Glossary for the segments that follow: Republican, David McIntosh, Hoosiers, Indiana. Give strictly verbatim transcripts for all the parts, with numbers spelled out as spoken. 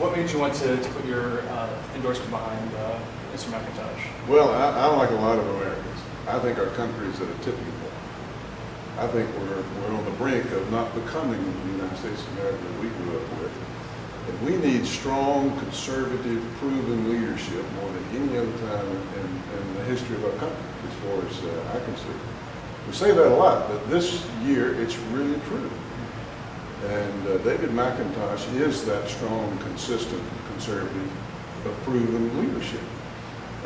What made you want to, to put your uh, endorsement behind uh, Mister McIntosh? Well, I, I like a lot of Americans. I think our country is at a tipping point. I think we're, we're on the brink of not becoming the United States of America that we grew up with. And we need strong, conservative, proven leadership more than any other time in, in the history of our country, as far as uh, I can see. We say that a lot, but this year it's really true. And uh, David McIntosh is that strong, consistent, conservative, proven leadership.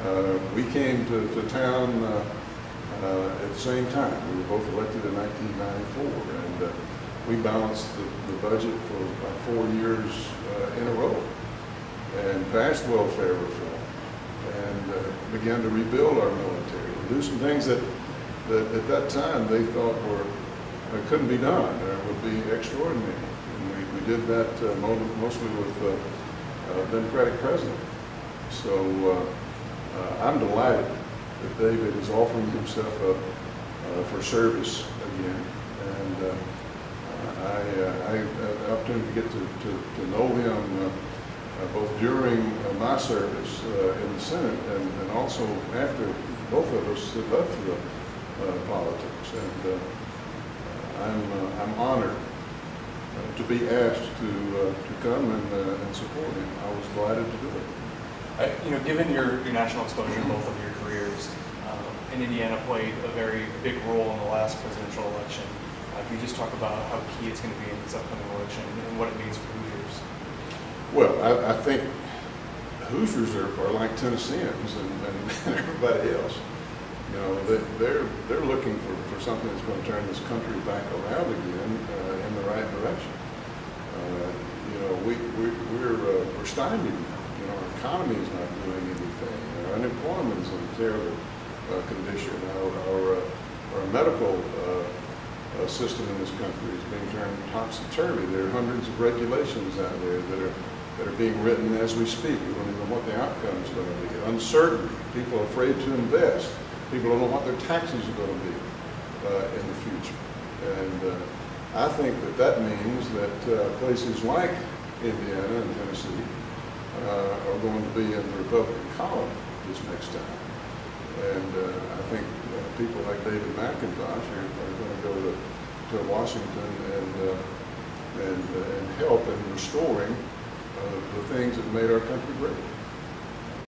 Uh, we came to, to town uh, uh, at the same time. We were both elected in nineteen ninety-four, and uh, we balanced the, the budget for about four years uh, in a row, and passed welfare reform, and uh, began to rebuild our military, do some things that, that at that time they thought were uh, couldn't be done or would be extraordinary. And we, we did that uh, mostly with uh, Uh, Democratic president. So uh, uh, I'm delighted that David is offering himself up uh, for service again, and uh, I, uh, I had the opportunity to get to, to, to know him uh, uh, both during uh, my service uh, in the Senate and, and also after both of us had left for the uh, politics, and uh, I'm, uh, I'm honored to be asked to, uh, to come and, uh, and support him. I was delighted to do it. I, you know, given your, your national exposure in both of your careers, um, and Indiana played a very big role in the last presidential election, uh, can you just talk about how key it's going to be in this upcoming election and what it means for Hoosiers? Well, I, I think Hoosiers are, are like Tennesseans and, and everybody else. You know, they, they're, they're looking for, for something that's going to turn this country back around again uh, in the right direction. Uh, you know, we, we, we're, uh, we're stymied now. You know, our economy is not doing anything. Our unemployment is in a terrible uh, condition. Our, our, uh, our medical uh, uh, system in this country is being turned topsy-turvy. There are hundreds of regulations out there that are, that are being written as we speak. We don't even know what the outcome is going to be. Uncertainty. People are afraid to invest. People don't know what their taxes are going to be uh, in the future. And uh, I think that that means that uh, places like Indiana and Tennessee uh, are going to be in the Republican column this next time. And uh, I think uh, people like David McIntosh are, are going to go to, to Washington and, uh, and, uh, and help in restoring uh, the things that made our country great.